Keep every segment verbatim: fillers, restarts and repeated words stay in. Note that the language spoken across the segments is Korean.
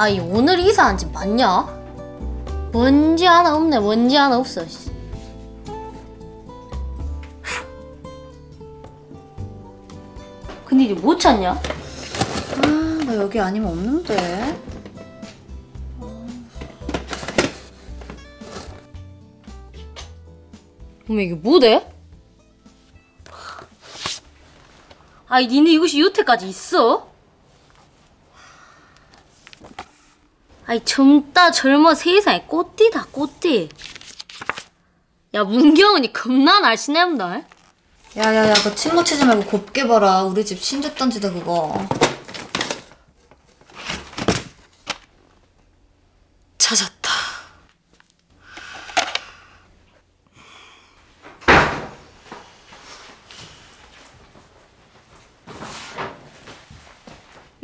아이 오늘 이사한 집 맞냐? 먼지 하나 없네. 먼지 하나 없어. 근데 이제 뭐 찾냐? 아, 나 여기 아니면 없는데. 어머 이게 뭐대? 아니 니네 이것이 요태까지 있어? 아니 젊다 젊어 세상에 꽃띠다 꽃띠. 야 문경은이 겁나 날씬해본다. 야야야 너 친구 치지 말고 곱게 봐라. 우리 집 신접단지다 그거. 찾았다.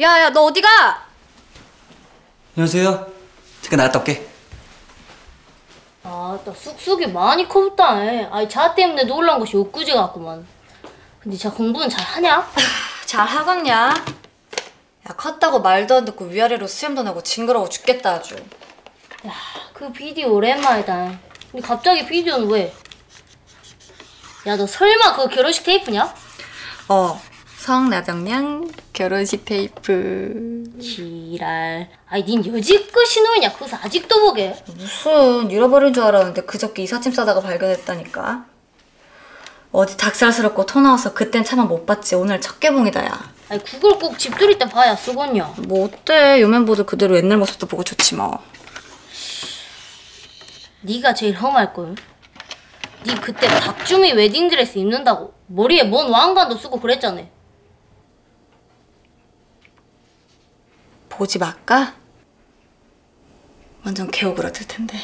야야 너 어디가? 안녕하세요. 잠깐 나갔다 올게. 아따 쑥쑥이 많이 커붙다. 아이 자 때문에 놀란 것이 엊그제 같구만. 근데 자 공부는 잘하냐? 잘하겄냐? 야 컸다고 말도 안 듣고 위아래로 수염도 나고 징그러워 죽겠다 아주. 야 그 비디오 오랜만이다. 근데 갑자기 비디오는 왜? 야 너 설마 그거 결혼식 테이프냐? 어. 성나정양 결혼식 테이프. 지랄. 아니 닌 여지껏 신혼이냐? 그것을 아직도 보게? 무슨 잃어버린 줄 알았는데 그저께 이삿짐 싸다가 발견했다니까. 어디 닭살스럽고 토 나와서 그땐 차마 못 봤지. 오늘 첫 개봉이다 야. 아니 그걸 꼭 집들이 때 봐야 쓰겄냐? 뭐 어때? 요면보드 그대로 옛날 모습도 보고 좋지 뭐. 네가 제일 험할걸. 니 그때 박주미 웨딩드레스 입는다고 머리에 뭔 왕관도 쓰고 그랬잖아. 보지 말까? 완전 개오그라들 텐데.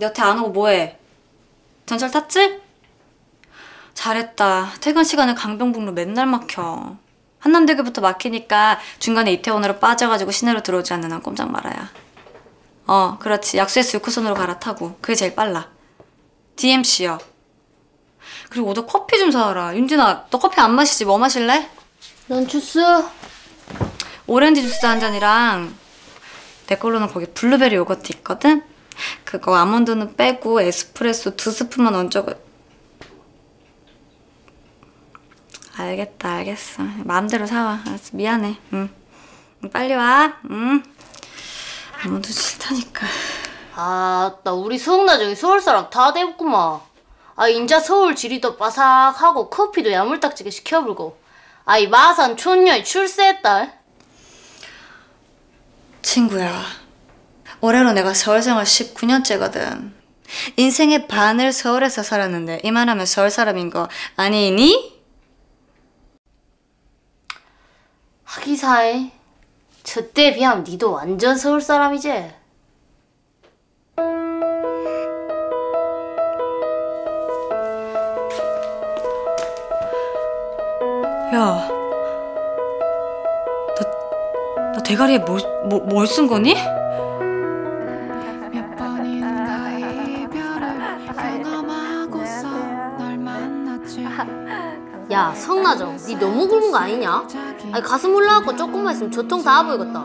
여태 안 오고 뭐해? 전철 탔지? 잘했다. 퇴근 시간에 강변북로 맨날 막혀. 한남대교부터 막히니까 중간에 이태원으로 빠져가지고 시내로 들어오지 않는 한 꼼짝 말아야. 어, 그렇지. 약수에서 육호선으로 갈아타고. 그게 제일 빨라. 디엠씨요. 그리고 오다 커피 좀 사와라. 윤진아, 너 커피 안 마시지? 뭐 마실래? 넌 주스. 오렌지 주스 한 잔이랑 내 걸로는 거기 블루베리 요거트 있거든? 그거 아몬드는 빼고 에스프레소 두 스푼만 얹어가. 알겠다, 알겠어. 마음대로 사와. 알았어, 미안해. 응. 빨리 와. 응. 아무도 싫다니까. 아, 나 우리 서울나정이 서울 사람 다 됐구만. 아, 인자 서울 지리도 바삭하고 커피도 야물딱지게 시켜불고. 아이 마산 촌녀이 출세했다. 친구야, 올해로 내가 서울 생활 십구 년째거든. 인생의 반을 서울에서 살았는데 이만하면 서울 사람인 거 아니니? 하기사에 저때 비하면 니도 완전 서울 사람이지? 야, 너, 너 대가리에 뭘, 뭐, 뭘 쓴 거니? 야 성나정, 니 너무 굵은 거 아니냐? 아니 가슴 올라갖고 조금만 있으면 저통 다 보이겠다.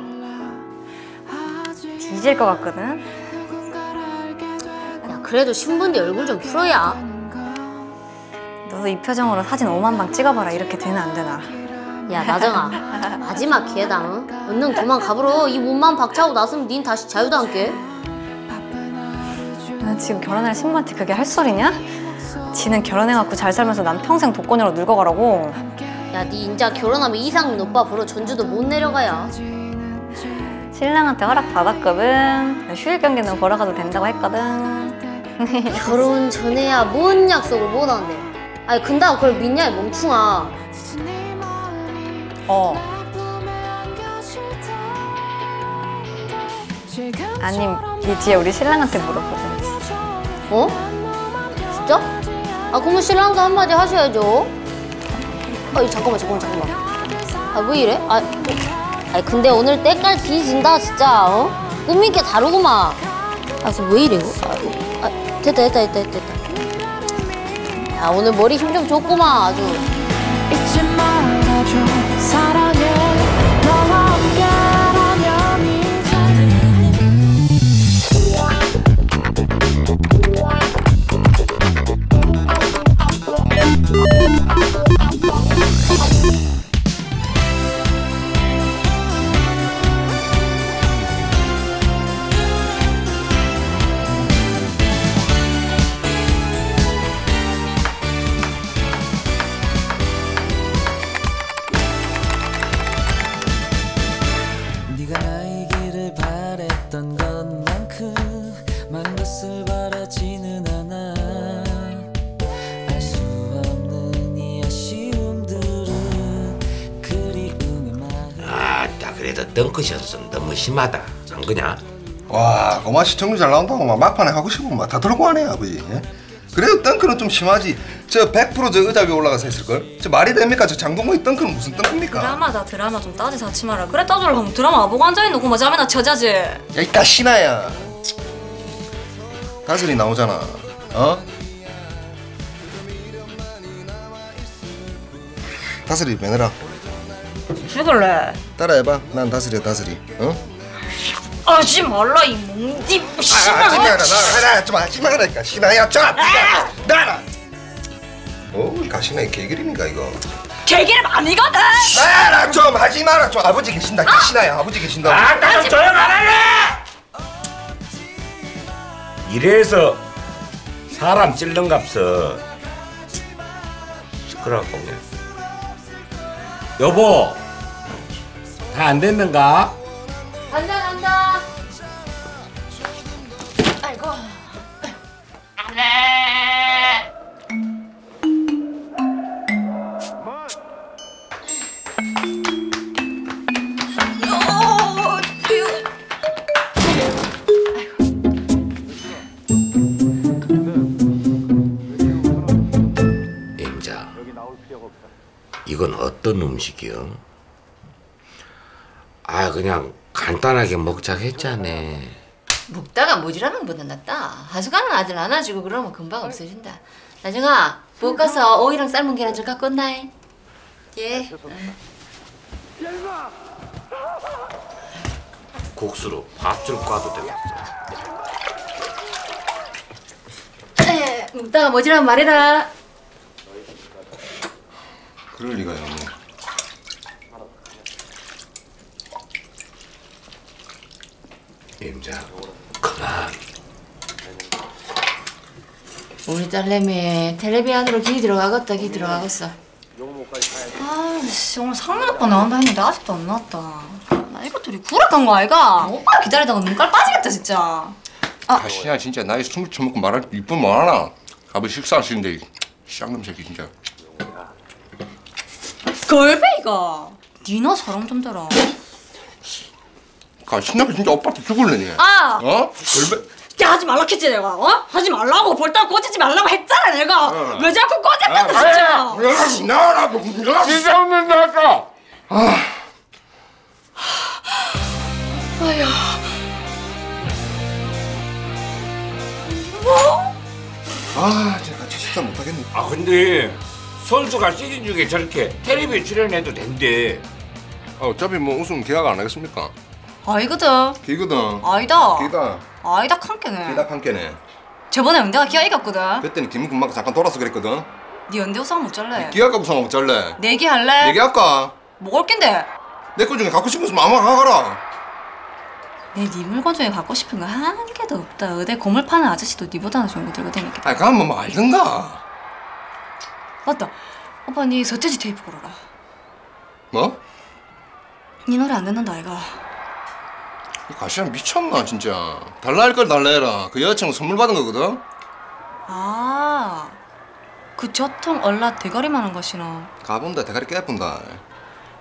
뒤질 것 같거든? 야 그래도 신부인데 얼굴 좀 풀어야. 너도 이 표정으로 사진 오만 방 찍어봐라. 이렇게 되나 안 되나? 야 나정아, 마지막 기회다. 응? 얼른 도망가버려. 이 몸만 박차고 나서면 닌 다시 자유도 않게. 너 지금 결혼할 신부한테 그게 할 소리냐? 지는 결혼해갖고 잘 살면서 난 평생 독거녀로 늙어가라고. 야 니 인자 결혼하면 이상민 오빠 보러 전주도 못 내려가야. 신랑한테 허락받았거든. 휴일 경기는 보러 가도 된다고 했거든. 결혼 전에야 뭔 약속을 못 하는데. 아니 근데 그걸 믿냐 이 멍충아. 어 아니 니 뒤에 우리 신랑한테 물어보자. 어? 진짜? 아 그러면 신랑도 한마디 하셔야죠. 아이 잠깐만 잠깐만 잠깐만. 아 왜 이래? 아, 아 근데 오늘 때깔 뒤진다 진짜. 어? 꾸민 게 다르구만. 아 왜 이래 이거? 아 됐다 됐다 됐다 됐다. 아, 오늘 머리 힘 좀 줬구만, 아주. 잊지 말아줘, 사랑해. 너와 함께라면 이제. 덩크샷이 너무 심하다. 안 그냐? 와, 고마 시청률 잘 나온다고 막 막판에 하고 싶으면 막 다 들고 하네, 아버지. 예? 그래도 덩크는 좀 심하지. 저 백 퍼센트 저 의자 위에 올라가서 했을걸? 저 말이 됩니까? 저 장동건이 덩크는 무슨 덩크입니까? 드라마다, 드라마. 좀 따지 자치 마라. 그래, 따져라. 그럼 드라마 보고 앉아있는 고마 자매나 쳐자지. 야, 이 까시나야. 다슬이 나오잖아. 어? 다슬이 매너라. 죽을래. 따라해봐. 난 다스려, 다스리. 어? 하지 말라, 이 몽디. 신나. 하지 마라, 나라. 좀 하지 마라니까. 신나야, 좀. 나라. 어우, 가시네. 개그림인가, 이거. 개그림 아니거든. 나라, 좀 하지 마라. 좀. 아버지 계신다. 신나야, 아버지 계신다. 아, 나 좀 조용하라. 이래서 사람 찔른갑서. 시끄러워, 그냥. 여보, 다 안 됐는가? 간다, 간다. 아이고. 안 해. 임자. 이건 어떤 음식이요? 아, 그냥 간단하게 먹자 했잖아. 먹다가 모질하면 못 났다. 하숙하는 아들 안아주고 그러면 금방 없어진다. 나중아, 볶아서 오이랑 삶은 계란 좀 갖고 온다잉. 예. 국수로 밥줄 꽈도 되겠어. 먹다가 모질하면 말해라. 그럴 리가요. 임자, 그만. 우리 딸내미 텔레비 안으로 귀 들어가겄다, 귀 들어가겄어. 아씨, 오늘 상민 오빠 나온다 했는데 아직도 안 나왔다. 나 이것들이 구락한 거 아이가? 오빠 기다리다가 눈깔 빠지겠다 진짜. 아, 가시야 진짜 나이 스물 처먹고 말할 이쁜 말 하나. 아버지 식사하시는데 쌍놈 새끼 진짜. 걸베이가 니나 사람 좀 대라. 가 신나면 진짜 오빠한테 죽을래 니. 아! 어? 걸베. 야, 하지 말라고 했지 내가. 어? 하지 말라고. 벌떡 꼬지지 말라고 했잖아 내가. 어. 왜 자꾸 꼬집겠다 진짜. 내가 신나라고. 내가 진짜 없는 데 할까. 아. 아휴. 뭐? 아, 제가 같이 식사 못하겠네. 아, 근데 선수가 시즌 중에 저렇게 텔레비에 출연해도 된대. 아, 어차피 뭐 우승 계약 안 하겠습니까? 아이거든. 기거든. 아이다. 기다. 아이다 칸깨네. 기다 칸깨네. 저번에 연대가 기아 이겼거든. 그때는 김문근만큼 잠깐 돌아서 그랬거든. 네 연대 우승 못 잘래. 기아가 우승 못 잘래. 내기 할래. 내기 할까? 먹을 낀데. 내 거 중에 갖고 싶은 거 아무거나 가가라. 내 네 물건 중에 갖고 싶은 거 한 개도 없다. 의대 고물 파는 아저씨도 네보다는 좋은 거 들고 다니겠다. 아, 그럼 뭐 알든가. 맞다. 오빠 니 서태지 테이프 걸어라. 뭐? 니 노래 안 듣는다 아이가. 이 가시랑 미쳤나 진짜. 달라 할 걸 달라 해라. 그 여자친구 선물 받은 거거든? 아, 그 저통 얼라 대가리만 한 가시나. 가본다 대가리 깨뿐다.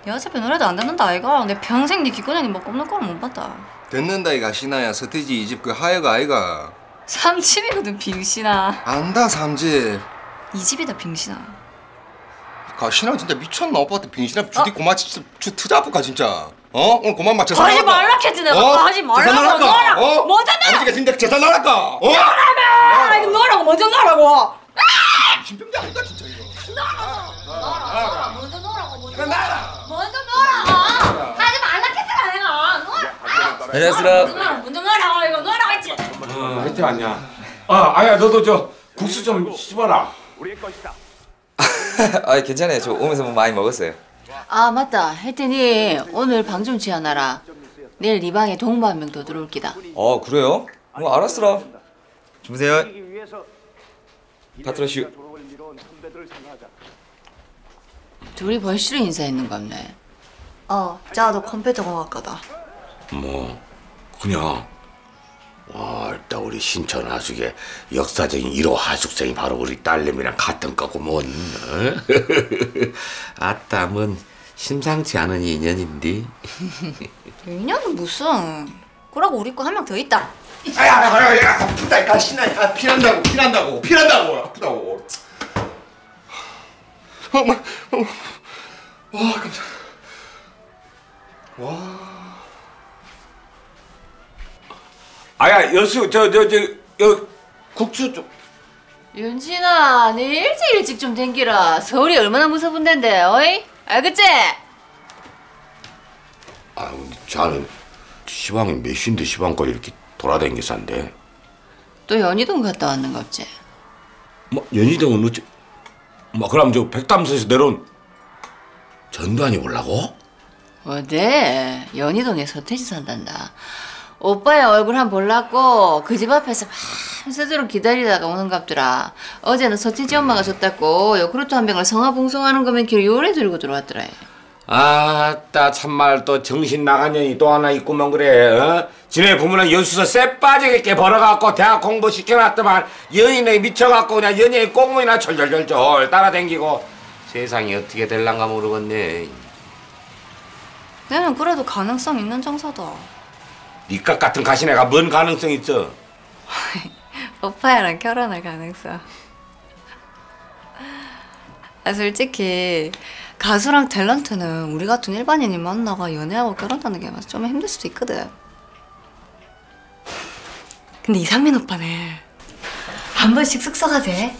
여자친구 노래도 안 듣는다 아이가. 내 평생 니 기꺼냥이 뭐 꼽는 거는 못 봤다. 듣는다 이 가시나야. 서태지 이 집 그 하여가 아이가. 삼집이거든 빙신아. 안다 삼집. 이 집이다 빙신아. 가시나 진짜 미쳤나. 오빠한테 빙신아 주디 어? 고마 진짜 주 트자프가 진짜. 어? 오늘 고만 맞춰서 하지 말라고 했지 내가. 어? 하지 말라고. 너라고. 어? 뭐잖아. 아버지가 진짜 재산 나랄까. 어? 너라고. 너라고 먼저 너라고. 신병장. 나가. 먼저 놀라고 먼저 나가. 먼저 놀라고. 하지 말라 했잖아 내가. 놀아. 안녕하세요. 먼저 놀라고 이거 놀라고 했지. 어, 하여튼 아니야. 아, 아야 너도 저 국수 좀 씹어라. 우리의 것이다. 아, 괜찮아요. 저 오면서 뭐 많이 먹었어요. 아, 맞다. 하여튼이 오늘 방 좀 지어놔라. 내일 네 방에 동무 한 명 더 들어올 기다. 아, 그래요? 어, 알았어라. 주무세요. 파트너슈. 둘이 벌시로 인사했는가 보네. 어, 자도 컴퓨터 공학과다. 뭐, 그냥. 와, 일단 우리 신촌 하숙의 역사적인 일 호 하숙생이 바로 우리 딸내미랑 같은 거구먼. 아따, 뭔 심상치 않은 인연인데. 인연은 무슨. 그러고 우리 거 한 명 더 있다. 아야, 아야, 야, 아프다니까, 신나니까. 피난다고, 피난다고, 피난다고, 아프다고. 엄마, 엄마. 와, 깜짝이야. 와. 아야 여수 저저저 저, 저, 저, 국수 좀. 윤진아, 내일 일찍 일찍 좀 댕기라. 서울이 얼마나 무서운 데인데, 어이? 알겠지? 아, 근데 자는 시방이 몇 시인데 시방까지 이렇게 돌아댕기산데. 또 연희동 갔다 왔는가 없지? 뭐 연희동은 어째? 뭐 그럼 저 백담서에서 내려온 전두환이 올라고? 어데 연희동에 서태지 산단다. 오빠의 얼굴 한 볼라고 그 집 앞에서 밤새도록 기다리다가 오는 갑더라. 어제는 서태지 엄마가 줬다고 요구르트 한 병을 성화봉송하는 거면 길 요래 들고 들어왔더라. 아따 참말 또 정신 나간 년이 또 하나 있구만 그래. 어? 지네 부모는 여수서 쎄 빠지게 벌어갖고 대학 공부 시켜놨더만 연인에 미쳐갖고 그냥 연예인 꽁무이나 절절절절 따라댕기고 세상이 어떻게 될란가 모르겠네. 내는 그래도 가능성 있는 장사다. 니값 같은 가시네가 뭔 가능성 있어? 오빠야랑 결혼할 가능성. 아, 솔직히 가수랑 탤런트는 우리 같은 일반인이 만나가 연애하고 결혼하는 게 좀 힘들 수도 있거든. 근데 이상민 오빠는 한 번씩 숙소 가재.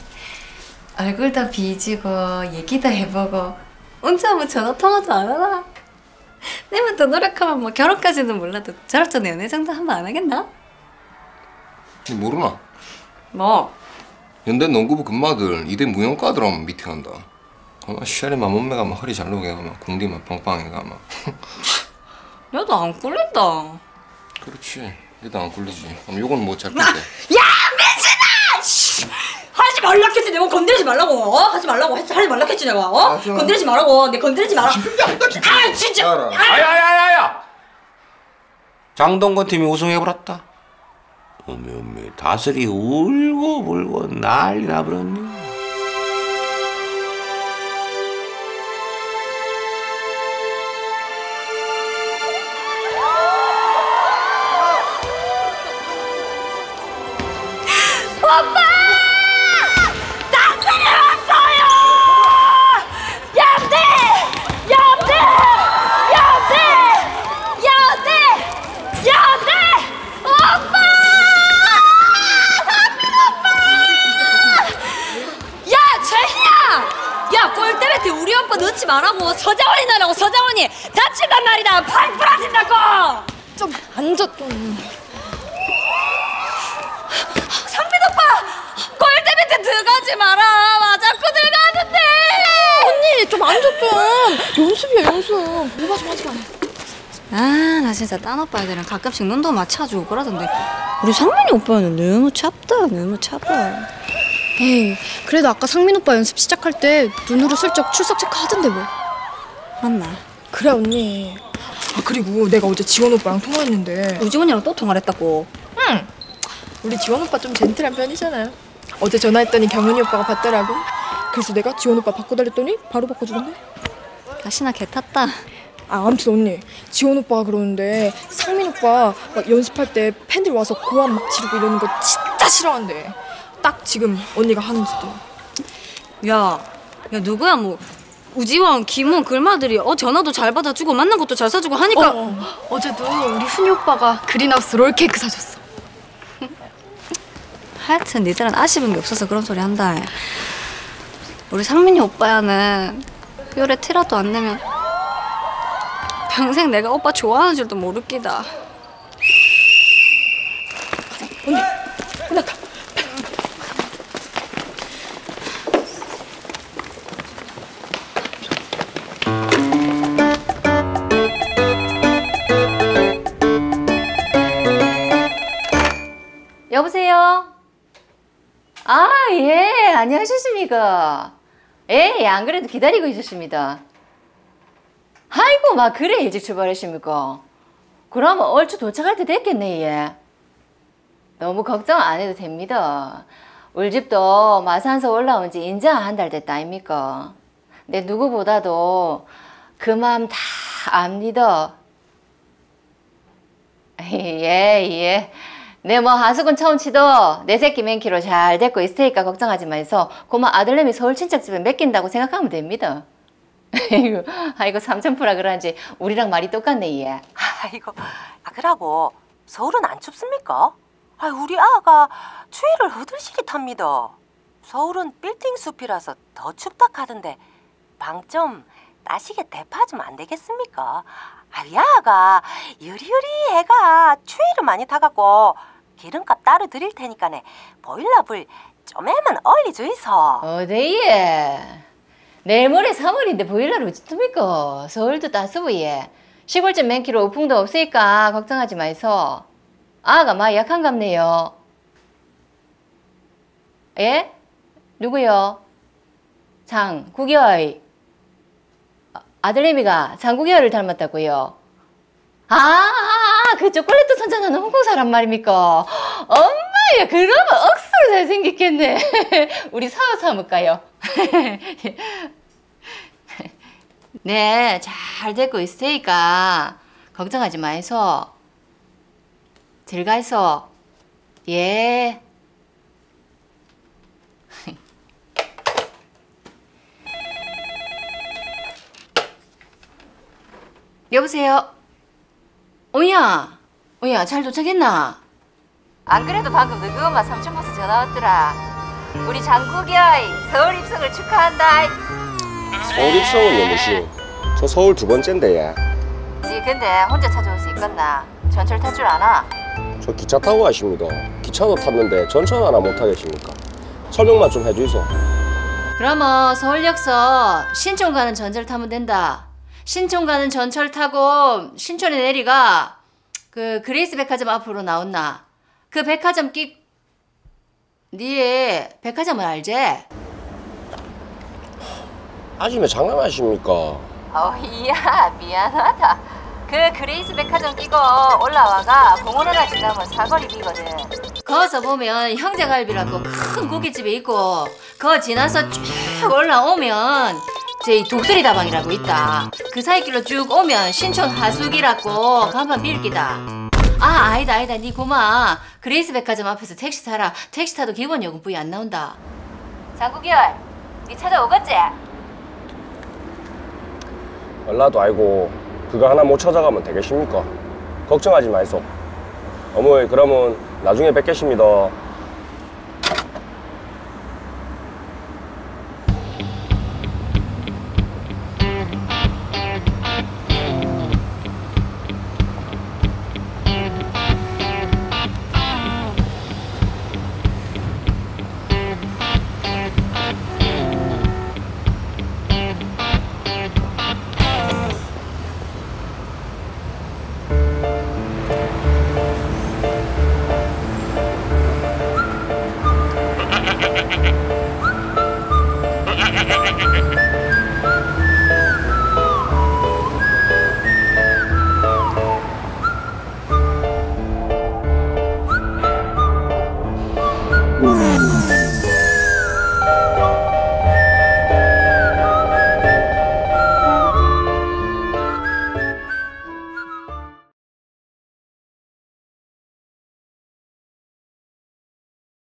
얼굴도 비지고 얘기도 해보고 혼자 뭐 전화 통화도 안 하나? 내만 더 노력하면 뭐 결혼까지는 몰라도 저럴 때 연애 정도 한번 안 하겠나? 니 모르나? 뭐? 연대 농구부 금마들 이대 무용과들 하면 미팅한다. 아마 시아리만 몸매가 막 허리 잘 녹여가 막 공디만 빵빵해가 막. 나도 안 꿀린다. 그렇지. 너도 안 꿀리지. 그럼 요건 뭐 잘 꿀게. 야! 미친아! 씨! 하지 말라 했지 내가. 건드리지 말라고. 어? 하지 말라고 했지. 하지 말라 했지 내가. 어? 아, 좀... 건드리지 말라고. 내 건드리지 마라. 아 진짜. 야야야야야. 장동건 팀이 우승해버렸다. 어메 어메 다슬이 울고 불고 난리 나버렸네. 넣지 말라고. 서장훈이 나라고. 서장훈이 다친단 말이다. 팔 부러진다고. 좀 앉아 좀. 상빈 오빠 골대 밑에 들어가지 마라. 와 자꾸 들어가는데. 언니 좀 앉아 좀. 연습이야 연습. 뭐가 좀 하지 마. 아 나 진짜 딴 오빠 애들이랑 가끔씩 눈도 맞춰주고 그러던데 우리 상민이 오빠는 너무 찹다. 너무 차봐. 에이, 그래도 아까 상민 오빠 연습 시작할 때 눈으로 슬쩍 출석 체크하던데 뭐. 맞나? 그래 언니. 아 그리고 내가 어제 지원 오빠랑 통화했는데. 우지원이랑 또 통화를 했다고? 응. 우리 지원 오빠 좀 젠틀한 편이잖아. 어제 전화했더니 경윤이 오빠가 받더라고. 그래서 내가 지원 오빠 바꿔달랬더니 바로 바꿔주던데. 가시나 개 탔다. 아 아무튼 언니 지원 오빠가 그러는데 상민 오빠 막 연습할 때 팬들 와서 고함 막 지르고 이러는 거 진짜 싫어한대. 딱 지금 언니가 하는 짓도. 야, 야 누구야 뭐 우지원, 김훈, 글마들이 어 전화도 잘 받아주고 만난 것도 잘 사주고 하니까. 어, 어. 어제도 우리 훈이 오빠가 그린하우스 롤케이크 사줬어. 하여튼 니들은 아쉬운 게 없어서 그런 소리 한다. 우리 상민이 오빠야는 요래 티라도 안 내면 평생 내가 오빠 좋아하는 줄도 모르겠다. 언니, 끝났다. 여보세요? 아, 예, 안녕하셨습니까? 예, 예, 안 그래도 기다리고 있었습니다. 아이고, 막 그래 일찍 출발하십니까? 그러면 얼추 도착할 때 됐겠네, 예. 너무 걱정 안 해도 됩니다. 우리 집도 마산서 올라온 지 인제 한 달 됐다 아닙니까? 근데 누구보다도 그 마음 다 압니다. 예, 예. 네, 뭐 하숙은 처음 치도 내 새끼 맨키로 잘 됐고 있으니까 걱정하지 마서 고마 아들내미 서울 친척집에 맡긴다고 생각하면 됩니다. 아이고, 아이고 삼천포라 그런지 우리랑 말이 똑같네, 얘. 아이고, 아, 그러고 서울은 안 춥습니까? 아, 우리 아가 추위를 허들시리 탑니다. 서울은 빌딩 숲이라서 더 춥다 카던데 방 좀 따시게 대파하면 안 되겠습니까? 아, 우리 아가 유리유리 해가 추위를 많이 타갖고 기름값 따로 드릴 테니까네 보일러불 좀에만 얼리주이소. 어데예. 내일 모레 삼월인데 보일러를 어찌 둡니까? 서울도 따스부예. 시골집 맨키로 우풍도 없으니까 걱정하지 마이소. 아가 막 약한갑네요. 예? 누구요? 장 구겨이. 아들내미가 장국여를 닮았다고요? 아, 그 초콜릿도 선전하는 홍콩 사람 말입니까? 엄마야, 그러면 억수로 잘생겼겠네. 우리 사업 사먹을까요? 네, 잘 되고 있으니까 걱정하지 마이소. 들어가이소. 예. 여보세요? 오야, 오야, 잘 도착했나? 안 그래도 방금 너희 엄마 삼촌 보서 전화 왔더라. 우리 장국여이 서울 입성을 축하한다. 서울 입성은 뭐지? 저 서울 두 번째인데. 네, 근데 혼자 찾아올 수 있겠나? 전철 탈 줄 아나? 저 기차 타고 가십니다. 기차도 탔는데 전철 하나 못 타겠습니까? 설명만 좀 해주이소. 그러면 서울역서 신촌 가는 전철 타면 된다. 신촌 가는 전철 타고 신촌에 내리가 그 그레이스 백화점 앞으로 나온나. 그 백화점 끼... 니네 백화점을 알지? 아줌마 장난하십니까? 어, 이야 미안하다. 그 그레이스 백화점 끼고 올라와가 공원 하나 지나면 사거리이거든. 거기서 보면 형제갈비라고 큰 고깃집이 있고 거 지나서 쭉 올라오면 저희 독수리 다방이라고 있다. 그 사이길로 쭉 오면 신촌 하숙이라고 간판 빌기다. 아, 아니다 아니다 니 고마. 그레이스 백화점 앞에서 택시 타라. 택시 타도 기본 요금 부위 안 나온다. 장국열, 니 찾아오겠지? 얼라도 알고 그거 하나 못 찾아가면 되겠습니까? 걱정하지 마이소. 어머니, 그러면 나중에 뵙겠습니다.